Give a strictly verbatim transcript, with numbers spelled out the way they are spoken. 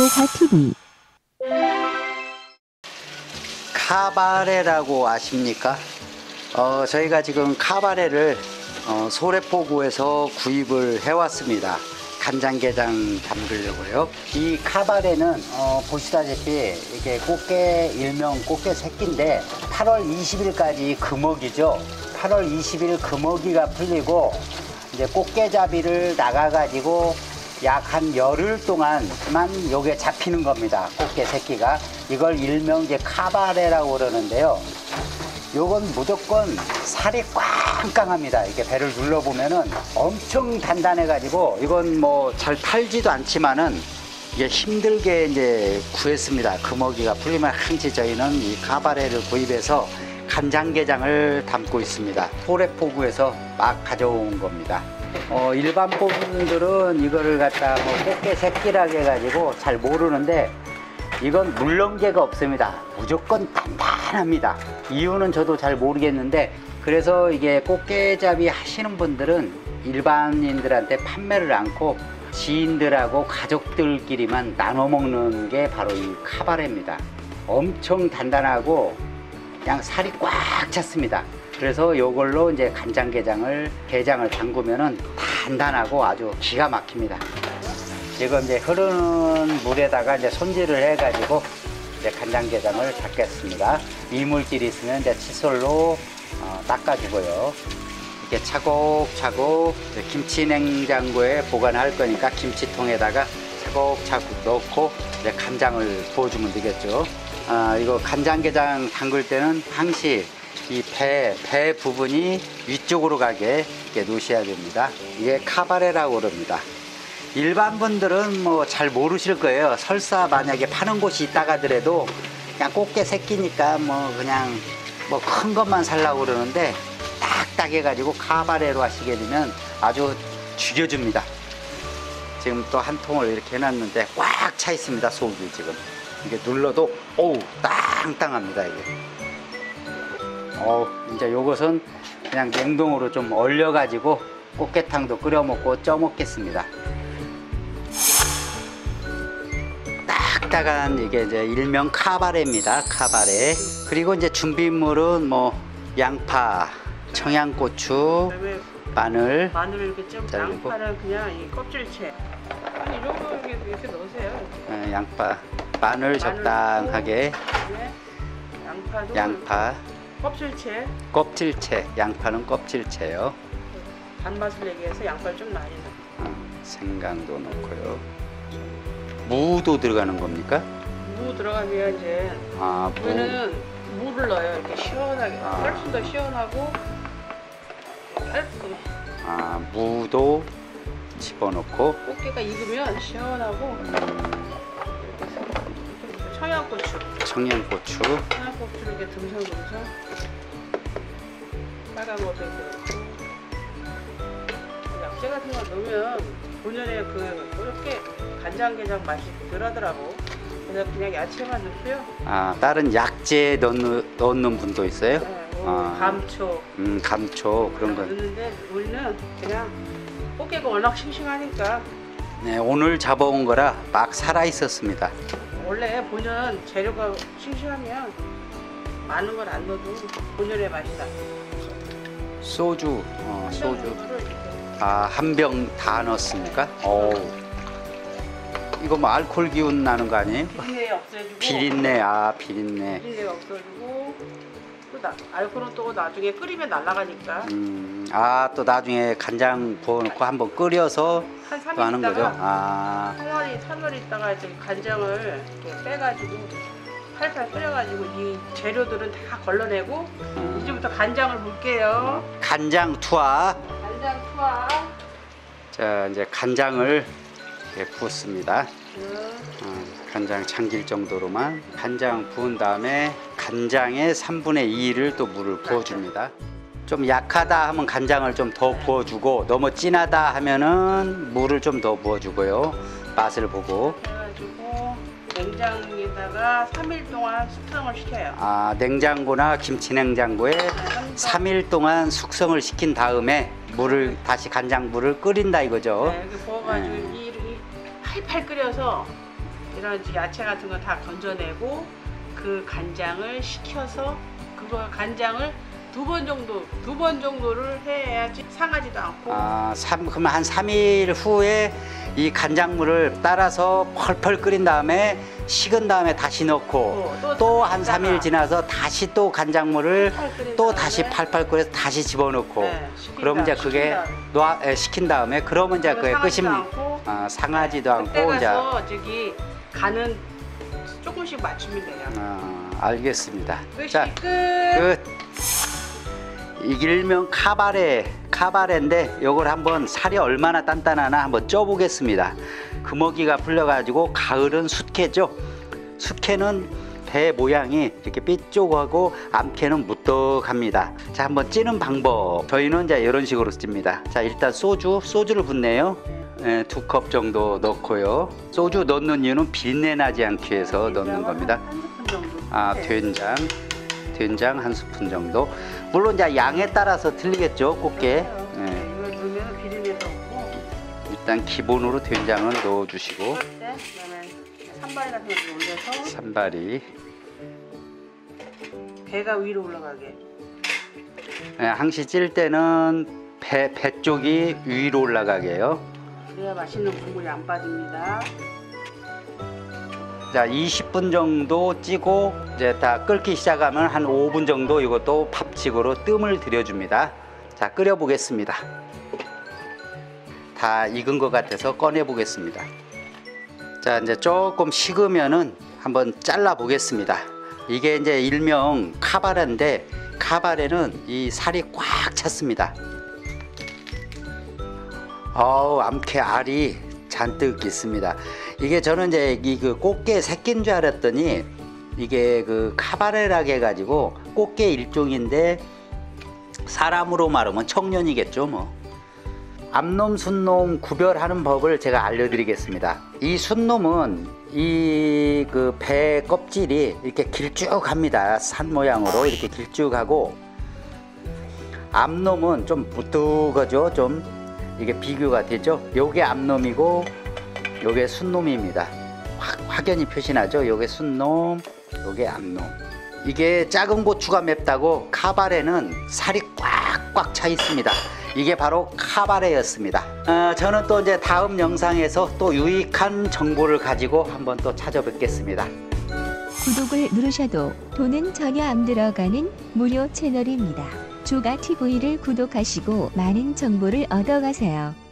교가티비. 카바레라고 아십니까? 어, 저희가 지금 카바레를 어, 소래포구에서 구입을 해왔습니다. 간장게장 담그려고요. 이 카바레는 어, 보시다시피 이게 꽃게, 일명 꽃게 새끼인데 팔월 이십일까지 금어기죠. 팔월 이십일 금어기가 풀리고 이제 꽃게잡이를 나가가지고 약 한 열흘 동안만 요게 잡히는 겁니다. 꽃게 새끼가. 이걸 일명 이제 카바레라고 그러는데요. 요건 무조건 살이 꽝꽝합니다. 이렇게 배를 눌러보면은 엄청 단단해가지고 이건 뭐 잘 팔지도 않지만은 이게 힘들게 이제 구했습니다. 금어기가 풀리면 항시 저희는 이 카바레를 구입해서 간장게장을 담고 있습니다. 소래포구에서 막 가져온 겁니다. 어, 일반 분들은 이거를 갖다 뭐 꽃게 새끼라고 해가지고 잘 모르는데 이건 물렁개가 없습니다. 무조건 단단합니다. 이유는 저도 잘 모르겠는데, 그래서 이게 꽃게잡이 하시는 분들은 일반인들한테 판매를 않고 지인들하고 가족들끼리만 나눠 먹는 게 바로 이 카바레입니다. 엄청 단단하고 그냥 살이 꽉 찼습니다. 그래서 이걸로 이제 간장게장을 게장을 담그면은 단단하고 아주 기가 막힙니다. 지금 이제 흐르는 물에다가 이제 손질을 해가지고 이제 간장게장을 담겠습니다. 이물질이 있으면 이제 칫솔로 어, 닦아주고요. 이렇게 차곡차곡 김치 냉장고에 보관할 거니까 김치통에다가 차곡차곡 넣고 이제 간장을 부어주면 되겠죠. 아, 이거 간장게장 담글 때는 항시 이 배, 배 부분이 위쪽으로 가게 이렇게 놓으셔야 됩니다. 이게 카바레라고 그럽니다. 일반 분들은 뭐 잘 모르실 거예요. 설사 만약에 파는 곳이 있다가 하더라도 그냥 꽃게 새끼니까 뭐 그냥 뭐 큰 것만 살라고 그러는데 딱딱해 가지고 카바레로 하시게 되면 아주 죽여줍니다. 지금 또 한 통을 이렇게 해놨는데 꽉 차 있습니다. 속이 지금 이게 눌러도 어우 땅땅합니다. 이게 어우 이제 요것은 그냥 냉동으로 좀 얼려 가지고 꽃게탕도 끓여 먹고 쪄 먹겠습니다. 딱딱한 이게 이제 일명 카바레입니다. 카바레. 그리고 이제 준비물은 뭐 양파, 청양고추, 마늘, 마늘을 이렇게 좀 자르고. 양파는 그냥 이 껍질채. 아니 이런 거 이렇게 넣으세요. 이렇게. 네, 양파, 마늘 적당하게. 네. 양파도 양파. 껍질채. 껍질채. 양파는 껍질채요. 단맛을 내기 위해서 양파를 좀 많이 넣어요. 음, 생강도 넣고요. 무도 들어가는 겁니까? 무 들어가면 이제 아, 무. 저는 무를 넣어요. 이렇게 시원하게. 아. 훨씬 더 시원하고 깔끔해. 아, 무도 집어넣고. 꽃게가 익으면 시원하고. 음. 이렇게 해서 청양고추. 청양고추. 청양고추를 이렇게 듬성듬성. 빨간 것도 넣고. 약재 같은 거 넣으면. 본연의 그 이렇게 간장게장 맛이 덜하더라고. 그래서 그냥 야채만 넣고요. 아 다른 약재 넣는 넣는 분도 있어요? 네, 뭐 아. 감초. 음 감초 그런 거. 넣는데 우리는 그냥 꽃게가 워낙 싱싱하니까. 네 오늘 잡아온 거라 막 살아 있었습니다. 원래 본연 재료가 싱싱하면 많은 걸 안 넣어도 본연의 맛이다. 소주. 어, 소주. 아, 한 병 다 넣었습니까? 오. 이거 뭐 알코올 기운 나는 거 아니에요? 비린내 없애주고. 비린내, 아, 비린내. 비린내 없애주고. 또 나, 알코올은 또 나중에 끓이면 날아가니까. 음, 아, 또 나중에 간장 부어놓고 한번 끓여서 한 삼 일 또 하는 거죠? 아. 삼 일 있다가 이제 간장을 이렇게 빼가지고 팔팔 끓여가지고 이 재료들은 다 걸러내고 음. 이제부터 간장을 볼게요. 간장 투하. 간장 투하. 자 이제 간장을 이렇게 부었습니다. 음. 어, 간장 잠길 정도로만. 간장 부은 다음에 간장의 삼분의 이를 또 물을 부어줍니다. 좀 약하다 하면 간장을 좀 더 부어주고 너무 진하다 하면은 물을 좀 더 부어주고요. 맛을 보고. 그래가지고 냉장에다가 삼 일 동안 숙성을 시켜요. 아 냉장고나 김치냉장고에 삼 일 동안 숙성을 시킨 다음에. 물을 다시 간장물을 끓인다 이거죠. 네, 부어가지고 네. 이, 이 팔팔 끓여서 이런 야채 같은 거 다 건져내고 그 간장을 식혀서 그걸 간장을 두 번 정도 두 번 정도를 해야지 상하지도 않고. 아, 삼, 그러면 한 삼 일 후에 이 간장물을 따라서 펄펄 끓인 다음에 식은 다음에 다시 넣고 또 한 삼 일 지나서 다시 또 간장물을 또 다시 팔팔 끓여서 다시 집어넣고. 네, 그러면 이제 그게 놓아, 에, 식힌 다음에 그러면 이제 그게 끝입니다. 아, 상하지도 않고. 그때 가서 저기 간은 조금씩 맞추면 돼요. 아, 알겠습니다. 자, 끝. 이길명 카바레, 카바레인데 요걸 한번 살이 얼마나 단단하나 한번 쪄보겠습니다. 금어기가 풀려가지고 가을은 숫캐죠. 숫캐는 배 모양이 이렇게 삐쭉하고 암캐는 무떡합니다. 자, 한번 찌는 방법. 저희는 이제 이런 식으로 찝니다. 자, 일단 소주, 소주를 붓네요. 네, 두 컵 정도 넣고요. 소주 넣는 이유는 비린내 나지 않기 위해서 넣는 겁니다. 한 스푼 정도. 아, 된장. 된장 한 스푼 정도. 물론 이제 양에 따라서 틀리겠죠, 꽃게. 네. 이걸 넣으면 비린내도 없고. 일단 기본으로 된장을 넣어주시고. 네, 그다음에 산발이 같은 거 올려서. 산발이. 배가 위로 올라가게. 네, 항시 찔 때는 배, 배 쪽이 위로 올라가게요. 그래야 맛있는 국물이 안 빠집니다. 자, 이십 분 정도 찌고 이제 다 끓기 시작하면 한 오 분 정도 이것도 밥식으로 뜸을 들여줍니다. 자, 끓여 보겠습니다. 다 익은 것 같아서 꺼내 보겠습니다. 자, 이제 조금 식으면은 한번 잘라 보겠습니다. 이게 이제 일명 카바레인데 카바레는 이 살이 꽉 찼습니다. 어우, 암캐 알이 잔뜩 있습니다. 이게 저는 이제 이 그 꽃게 새끼인 줄 알았더니 이게 그 카바레라게 해가지고 꽃게 일종인데 사람으로 말하면 청년이겠죠 뭐. 암놈 순놈 구별하는 법을 제가 알려드리겠습니다. 이 순놈은 이 그 배 껍질이 이렇게 길쭉합니다. 산 모양으로 이렇게 길쭉하고 암놈은 좀 무뚝하죠. 좀 이게 비교가 되죠. 요게 암놈이고 요게 순놈입니다. 확, 확연히 표시나죠. 요게 순놈, 요게 암놈. 이게 작은 고추가 맵다고 카바레는 살이 꽉꽉 차 있습니다. 이게 바로 카바레였습니다. 어, 저는 또 이제 다음 영상에서 또 유익한 정보를 가지고 한번 또 찾아뵙겠습니다. 구독을 누르셔도 돈은 전혀 안 들어가는 무료 채널입니다. 조가티비를 구독하시고 많은 정보를 얻어가세요.